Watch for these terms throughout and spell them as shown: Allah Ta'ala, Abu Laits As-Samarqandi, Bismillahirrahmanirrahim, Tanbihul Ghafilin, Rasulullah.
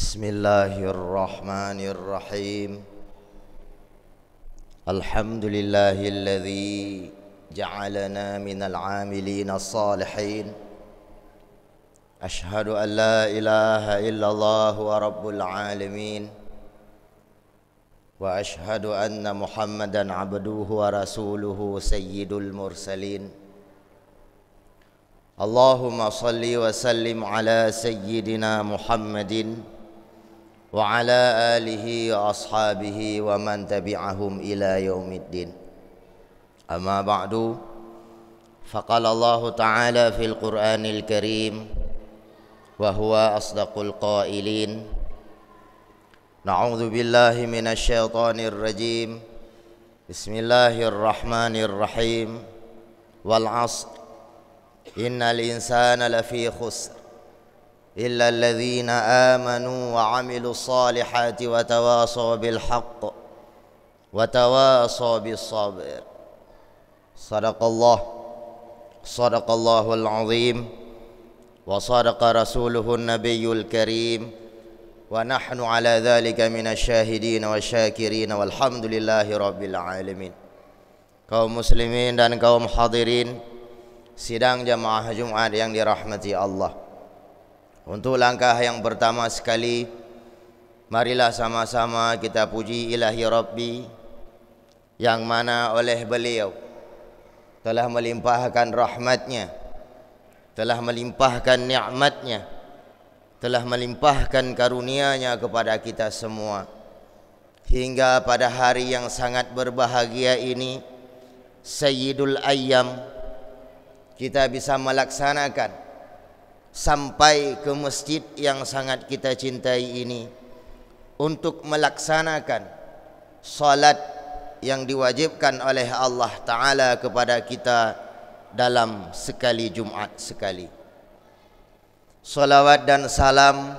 Bismillahirrahmanirrahim. Alhamdulillahilladzi ja'alana minal amilin as-salihin. Ashhadu an la ilaha illallah wa rabbul alamin. Wa ashhadu anna Muhammadan abduhu wa rasuluhu sayyidul mursalin. Allahumma salli wa sallim ala sayyidina Muhammadin wa ala alihi wa ashabihi wa man tabi'ahum ila yaumiddin. Amma ba'du, faqala Allah Ta'ala fil Qur'anil Karim wa huwa asdaqul qailin. Na'udzu billahi minasy syaithanir rajim. Bismillahirrahmanirrahim. Wal 'ashr. Innal insana lafi khusr illa alladhina amanu wa 'amilus salihati wa tawasaw bil haqq wa tawasaw bis sabr. Sadaqallahul 'azim wa sadaqa rasuluhun nabiyyul karim. Wa nahnu ala dhalika minasyahidin wa syakirin walhamdulillahi rabbil alamin. Kaum muslimin dan kaum hadirin sidang jamaah Jumat yang dirahmati Allah, untuk langkah yang pertama sekali, marilah sama-sama kita puji ilahi Rabbi, yang mana oleh beliau telah melimpahkan rahmatnya, telah melimpahkan nikmatnya, telah melimpahkan karunia-Nya kepada kita semua, hingga pada hari yang sangat berbahagia ini, Sayyidul Ayyam, kita bisa melaksanakan sampai ke masjid yang sangat kita cintai ini untuk melaksanakan salat yang diwajibkan oleh Allah Ta'ala kepada kita dalam sekali Jumat sekali. Salawat dan salam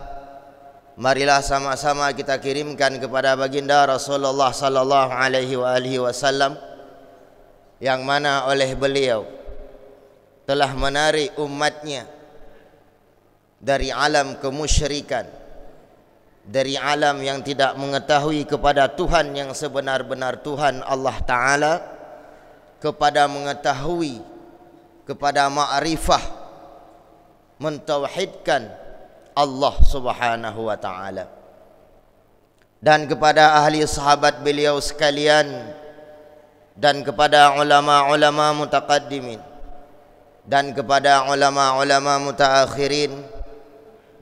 marilah sama-sama kita kirimkan kepada baginda Rasulullah sallallahu alaihi wasallam, yang mana oleh beliau telah menarik umatnya dari alam kemusyrikan, dari alam yang tidak mengetahui kepada Tuhan yang sebenar-benar Tuhan Allah Ta'ala, kepada mengetahui, kepada ma'rifah, mentauhidkan Allah Subhanahu wa Ta'ala. Dan kepada ahli sahabat beliau sekalian, dan kepada ulama-ulama mutaqaddimin, dan kepada ulama-ulama mutaakhirin,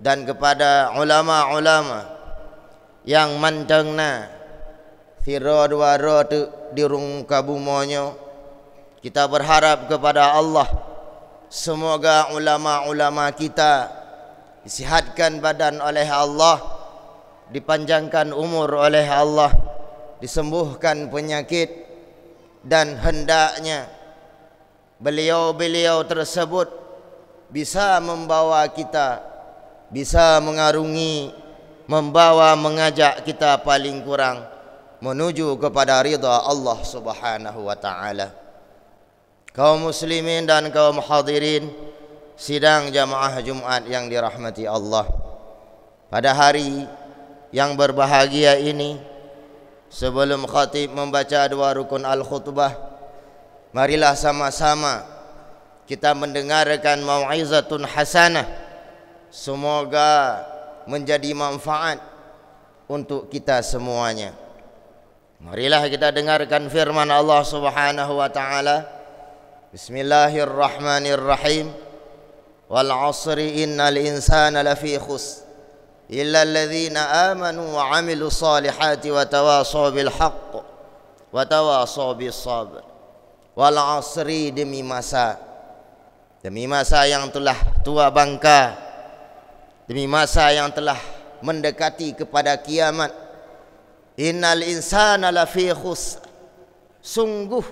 dan kepada ulama-ulama yang mantengna sira dua rote di rungka bumonyo. Kita berharap kepada Allah, semoga ulama-ulama kita disihatkan badan oleh Allah, dipanjangkan umur oleh Allah, disembuhkan penyakit, dan hendaknya beliau-beliau tersebut bisa membawa kita, bisa mengarungi, membawa, mengajak kita paling kurang menuju kepada ridha Allah Subhanahu wa Ta'ala. Kaum muslimin dan kaum hadirin sidang jamaah Jumat yang dirahmati Allah, pada hari yang berbahagia ini, sebelum khatib membaca dua rukun al-khutbah, marilah sama-sama kita mendengarkan mau'izatun hasanah, semoga menjadi manfaat untuk kita semuanya. Marilah kita dengarkan firman Allah Subhanahu wa Ta'ala. Bismillahirrahmanirrahim. Wal 'asri innal insana lafi khusr illa alladhina amanu wa 'amilus salihati wa tawasaw bil haqq wa tawasaw bis sabr. Wal 'asri, demi masa, demi masa yang telah tua bangka, demi masa yang telah mendekati kepada kiamat. Innal insana lafi khusr, sungguh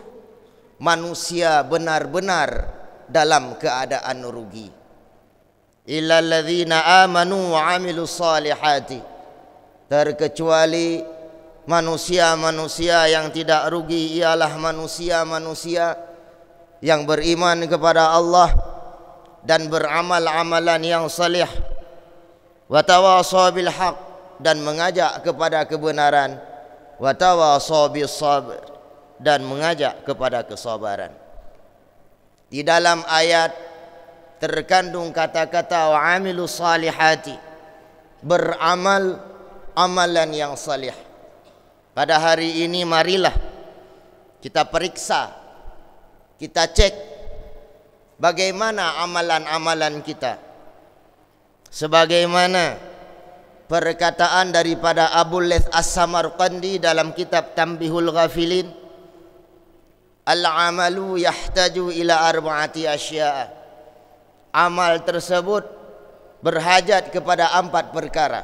manusia benar-benar dalam keadaan rugi. Illal ladzina amanu wa 'amilus salihati, terkecuali manusia-manusia yang tidak rugi ialah manusia-manusia yang beriman kepada Allah dan beramal amalan yang salih. Wa tawasaw bil haqq, dan mengajak kepada kebenaran, wa tawasau bis sabr, dan mengajak kepada kesabaran. Di dalam ayat terkandung kata-kata wa amilu salihati, beramal amalan yang salih. Pada hari ini marilah kita periksa, kita cek bagaimana amalan-amalan kita. Sebagaimana perkataan daripada Abu Laits As-Samarqandi dalam kitab Tanbihul Ghafilin, al-amalu yahtaju ila arba'ati asya'a. Amal tersebut berhajat kepada 4 perkara.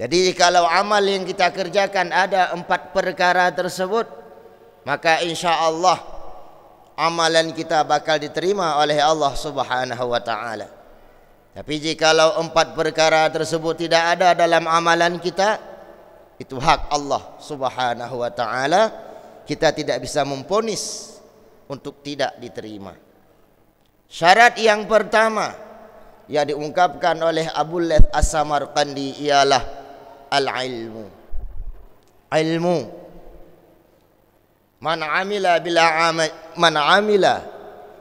Jadi kalau amal yang kita kerjakan ada 4 perkara tersebut, maka insya Allah amalan kita bakal diterima oleh Allah Subhanahu wa Ta'ala. Tapi jikalau 4 perkara tersebut tidak ada dalam amalan kita, itu hak Allah Subhanahu wa Ta'ala. Kita tidak bisa memponis untuk tidak diterima. Syarat yang pertama yang diungkapkan oleh Abu Laits As-Samarqandi ialah al-ilmu. Ilmu. Man amila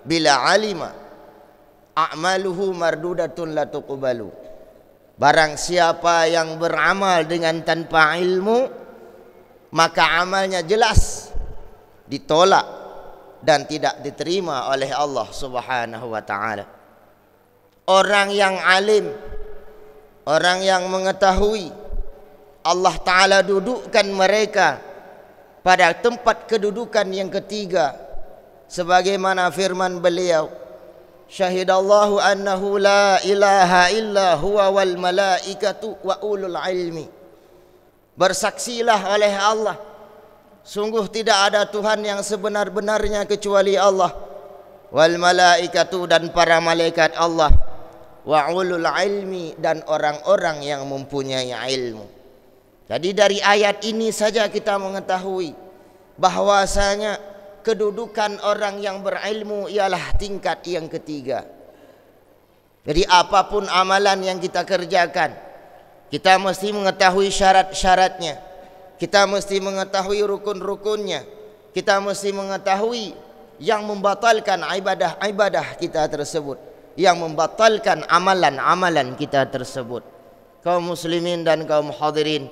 bila alima a'maluhu mardudatun la tuqbalu. Barang siapa yang beramal dengan tanpa ilmu, maka amalnya jelas ditolak dan tidak diterima oleh Allah Subhanahu wa Ta'ala. Orang yang alim, orang yang mengetahui, Allah Ta'ala dudukkan mereka pada tempat kedudukan yang ketiga, sebagaimana firman beliau, syahidallahu annahu la ilaha illa huwa wal malaikatu wa ulul ilmi. Bersaksilah oleh Allah, sungguh tidak ada Tuhan yang sebenar-benarnya kecuali Allah, wal malaikatu, dan para malaikat Allah, wa ulul ilmi, dan orang-orang yang mempunyai ilmu. Jadi dari ayat ini saja kita mengetahui bahwasanya kedudukan orang yang berilmu ialah tingkat yang ketiga. Jadi apapun amalan yang kita kerjakan, kita mesti mengetahui syarat-syaratnya, kita mesti mengetahui rukun-rukunnya, kita mesti mengetahui yang membatalkan ibadah-ibadah kita tersebut, yang membatalkan amalan-amalan kita tersebut. Kaum muslimin dan kaum hadirin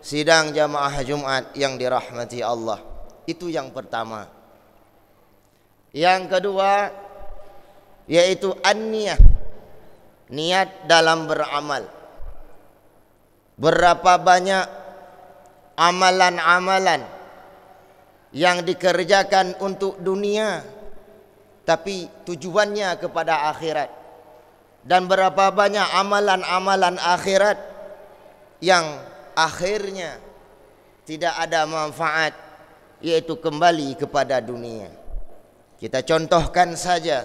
sidang jamaah Jumat yang dirahmati Allah, itu yang pertama. Yang kedua yaitu an-niyah, niat dalam beramal. Berapa banyak amalan-amalan yang dikerjakan untuk dunia tapi tujuannya kepada akhirat, dan berapa banyak amalan-amalan akhirat yang akhirnya tidak ada manfaat, yaitu kembali kepada dunia. Kita contohkan saja,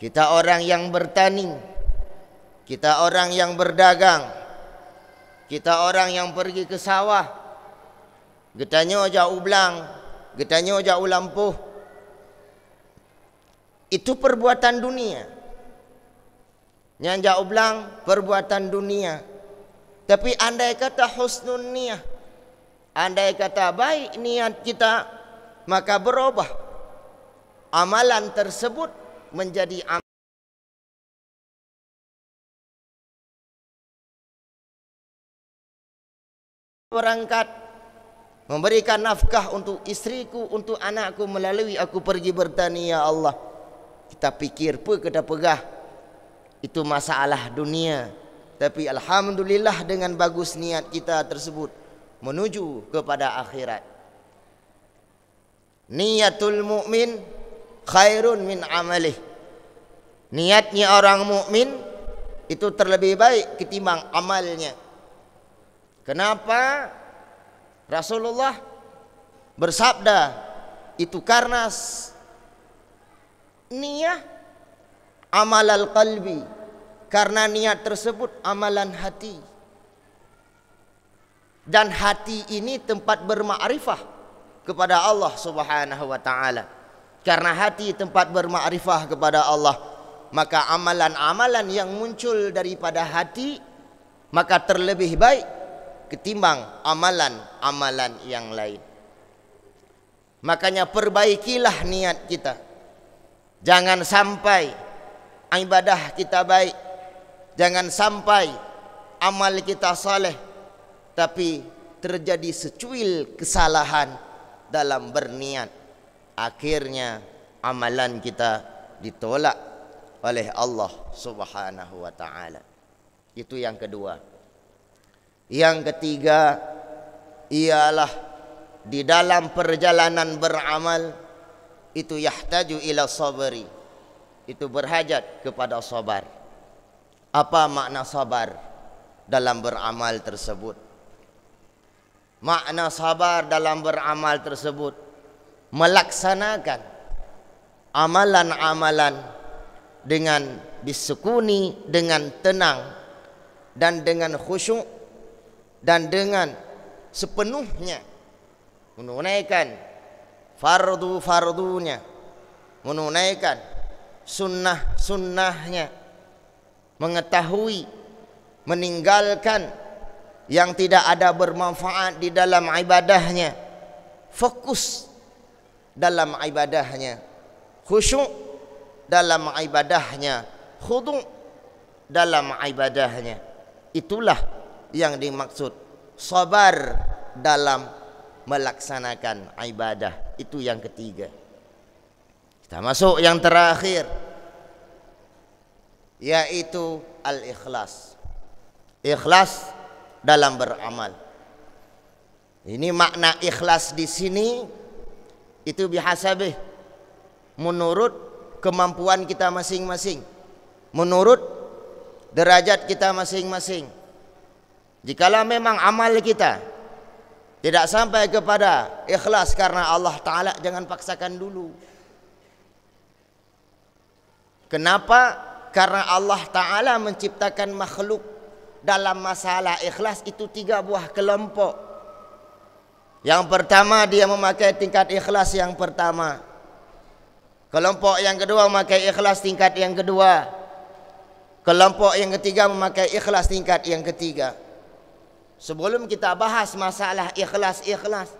kita orang yang bertani, kita orang yang berdagang, kita orang yang pergi ke sawah, getahnya jauh ulang, getahnya jauh lampuh. Itu perbuatan dunia. Yang jauh ulang perbuatan dunia. Tapi andai kata husnul niyah, andai kata baik niat kita, maka berubah amalan tersebut menjadi berangkat memberikan nafkah untuk istriku, untuk anakku, melalui aku pergi bertani, ya Allah. Kita pikir pun kita pegah itu masalah dunia, tapi alhamdulillah dengan bagus niat kita tersebut menuju kepada akhirat. Niyatul mu'min khairun min amalih. Niatnya orang mukmin itu terlebih baik ketimbang amalnya. Kenapa? Rasulullah bersabda itu karena niyah amal al-qalbi, karena niat tersebut amalan hati. Dan hati ini tempat bermakrifah kepada Allah Subhanahu wa Ta'ala. Karena hati tempat bermakrifah kepada Allah, maka amalan-amalan yang muncul daripada hati maka terlebih baik ketimbang amalan-amalan yang lain. Makanya perbaikilah niat kita. Jangan sampai ibadah kita baik, jangan sampai amal kita saleh, tapi terjadi secuil kesalahan dalam berniat. Akhirnya amalan kita ditolak oleh Allah Subhanahu wa Ta'ala. Itu yang kedua. Yang ketiga ialah di dalam perjalanan beramal itu yahtaju ila sabri, itu berhajat kepada sabar. Apa makna sabar dalam beramal tersebut? Makna sabar dalam beramal tersebut melaksanakan amalan-amalan dengan bisukuni, dengan tenang dan dengan khusyuk, dan dengan sepenuhnya menunaikan fardu-fardunya, menunaikan sunnah-sunnahnya, mengetahui, meninggalkan yang tidak ada bermanfaat di dalam ibadahnya, fokus dalam ibadahnya, khusyuk dalam ibadahnya, khudu' dalam ibadahnya. Itulah yang dimaksud sabar dalam melaksanakan ibadah. Itu yang ketiga. Kita masuk yang terakhir, yaitu al-ikhlas. Ikhlas dalam beramal. Ini makna ikhlas di sini itu bihasabih, menurut kemampuan kita masing-masing, menurut derajat kita masing-masing. Jikalau memang amal kita tidak sampai kepada ikhlas karena Allah Ta'ala, jangan paksakan dulu. Kenapa? Karena Allah Ta'ala menciptakan makhluk dalam masalah ikhlas itu tiga buah kelompok. Yang pertama, dia memakai tingkat ikhlas yang pertama. Kelompok yang kedua memakai ikhlas tingkat yang kedua. Kelompok yang ketiga memakai ikhlas tingkat yang ketiga. Sebelum kita bahas masalah ikhlas-ikhlas,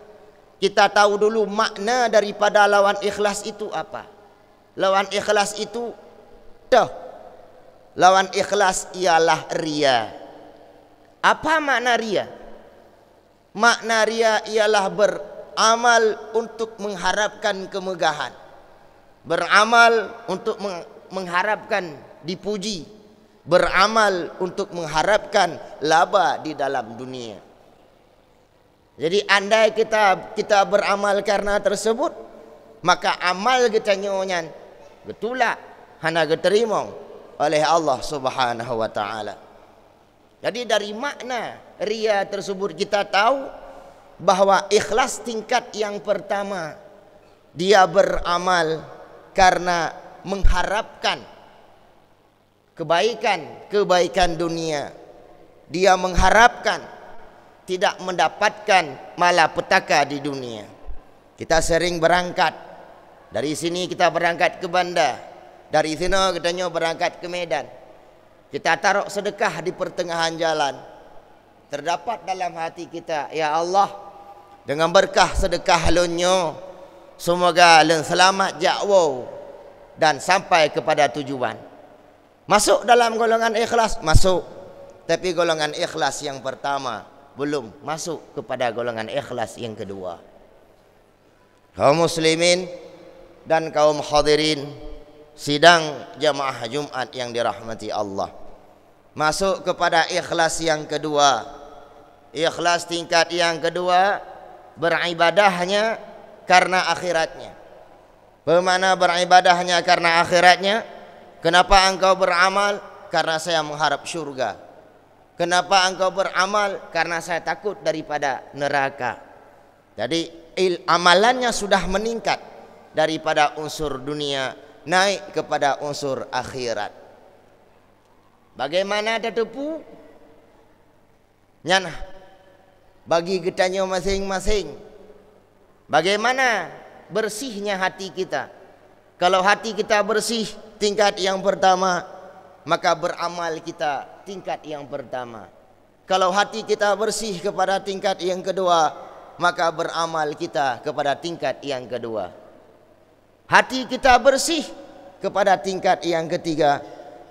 kita tahu dulu makna daripada lawan ikhlas itu apa. Lawan ikhlas itu lawan ikhlas ialah ria. Apa makna ria? Makna ria ialah beramal untuk mengharapkan kemegahan, beramal untuk mengharapkan dipuji, beramal untuk mengharapkan laba di dalam dunia. Jadi andai kita beramal karena tersebut, maka amal kita nyonya betullah hana diterima oleh Allah Subhanahu wa Ta'ala. Jadi dari makna ria tersebut kita tahu bahwa ikhlas tingkat yang pertama, dia beramal karena mengharapkan kebaikan dunia. Dia mengharapkan tidak mendapatkan malapetaka di dunia. Kita sering berangkat dari sini, kita berangkat ke bandar, dari sini katanya berangkat ke Medan. Kita taruh sedekah di pertengahan jalan. Terdapat dalam hati kita, ya Allah, dengan berkah sedekah lunyo, semoga lun selamat jakwo dan sampai kepada tujuan. Masuk dalam golongan ikhlas, masuk. Tapi golongan ikhlas yang pertama belum masuk kepada golongan ikhlas yang kedua. Kaum muslimin dan kaum hadirin sidang jamaah Jumat yang dirahmati Allah, masuk kepada ikhlas yang kedua. Ikhlas tingkat yang kedua, beribadahnya karena akhiratnya. Bagaimana beribadahnya karena akhiratnya? Kenapa engkau beramal? Karena saya mengharap syurga. Kenapa engkau beramal? Karena saya takut daripada neraka. Jadi amalannya sudah meningkat daripada unsur dunia, naik kepada unsur akhirat. Bagaimana tetepu nyana bagi getanya masing-masing. Bagaimana bersihnya hati kita? Kalau hati kita bersih tingkat yang pertama, maka beramal kita tingkat yang pertama. Kalau hati kita bersih kepada tingkat yang kedua, maka beramal kita kepada tingkat yang kedua. Hati kita bersih kepada tingkat yang ketiga,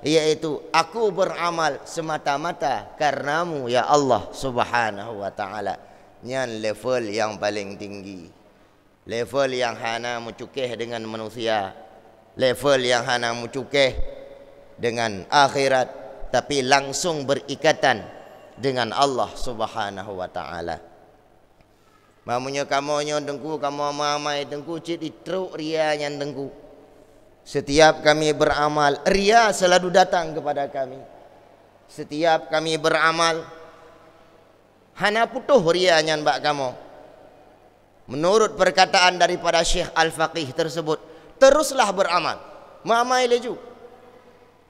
yaitu aku beramal semata-mata karenamu ya Allah Subhanahu wa ta'ala. Nyan level yang paling tinggi, level yang hana mencukih dengan manusia, level yang hana mencukih dengan akhirat, tapi langsung berikatan dengan Allah Subhanahu wa ta'ala. Mamunya kamu nyodengku, kamu mamai dengku, ciri teruk ria nyandengku. Setiap kami beramal, ria selalu datang kepada kami. Setiap kami beramal, hana putuh ria nyan bak kamu. Menurut perkataan daripada Syekh Al-Faqih tersebut, teruslah beramal, mamai leju,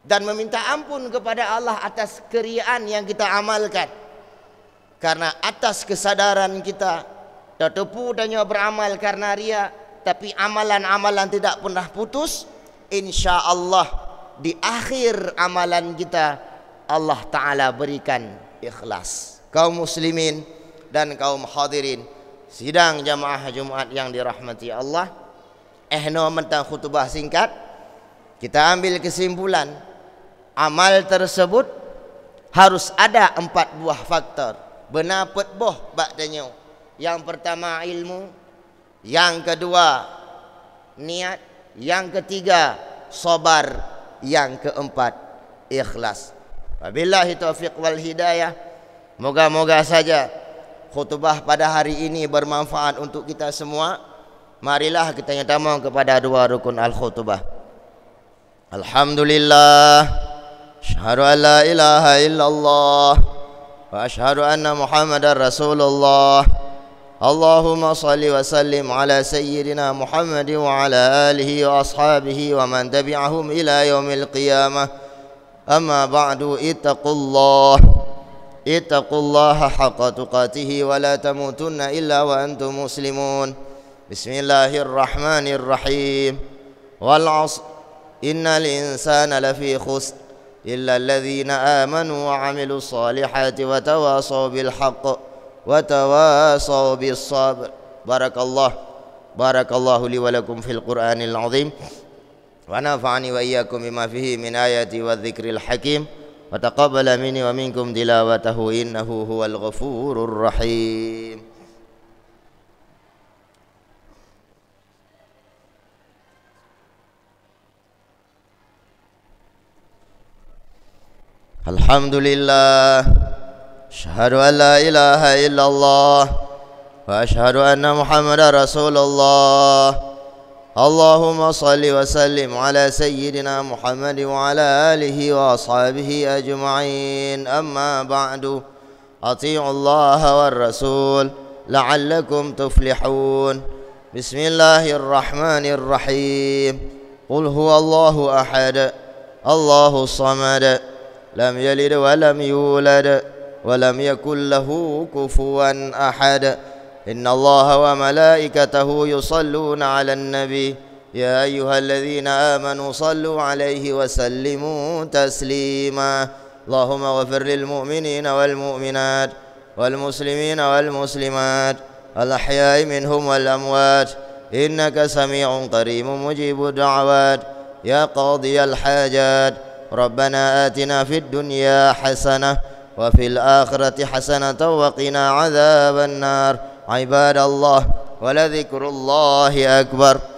dan meminta ampun kepada Allah atas keriaan yang kita amalkan. Karena atas kesadaran kita tertipu dan beramal karena ria, tapi amalan-amalan tidak pernah putus. Insya Allah di akhir amalan kita Allah Ta'ala berikan ikhlas. Kaum muslimin dan kaum hadirin sidang jamaah Jumat yang dirahmati Allah, mentang khutbah singkat, kita ambil kesimpulan amal tersebut harus ada 4 buah faktor. Benar petboh bakdanyo. Yang pertama ilmu, yang kedua niat, yang ketiga sabar, yang keempat ikhlas. Wabillahi taufiq wal hidayah. Moga-moga saja khutbah pada hari ini bermanfaat untuk kita semua. Marilah kita nyatakan kepada dua rukun al-khutbah. Alhamdulillah, asyhadu an la ilaha illallah wa asyhadu anna Muhammadar Rasulullah. Allahumma salli wa sallim ala sayyidina Muhammad wa ala alihi wa ashabihi wa man tabi'ahum ila yaumil qiyamah. Amma ba'du, ittaqullah, ittaqullaha haqqa tuqatih wa la tamutunna illa wa antum muslimun. Bismillahirrahmanirrahim. Wal 'ashr, innal insana lafi khusr إلا الذين آمنوا وعملوا الصالحات وتواصوا بالحق وتواصوا بالصبر. بارك الله لي ولكم في القرآن العظيم ونفعني وإياكم بما فيه من آياتي والذكر الحكيم وتقبل مني ومنكم تلاوته إنه هو الغفور الرحيم. Alhamdulillah, asyhadu an la ilaha illallah wa asyhadu anna Muhammadar Rasulullah. Allahumma salli wa sallim ala sayyidina Muhammad wa ala alihi wa ashabihi ajma'in. Amma ba'du, ati'u Allah wa rasul la'allakum tuflihun. Bismillahirrahmanirrahim. Qul huwallahu ahad, Allahu samad, lam yalid wa lam yulad wa lam yakul lahu kufuwan ahad. Innallaha wa malaikatahu yusalluna 'alan nabi ya ayyuhalladhina amanu sallu 'alaihi wa sallimu taslima. Allahumma ighfir lil mu'minina wal mu'minat wal muslimina wal muslimat al ahya'i minhum wal amwat innaka samii'un qariibun mujibud da'awat ya qadhiyal hajat. ربنا آتنا في الدنيا حسنة وفي الآخرة حسنة وقنا عذاب النار. عباد الله ولذكر الله أكبر.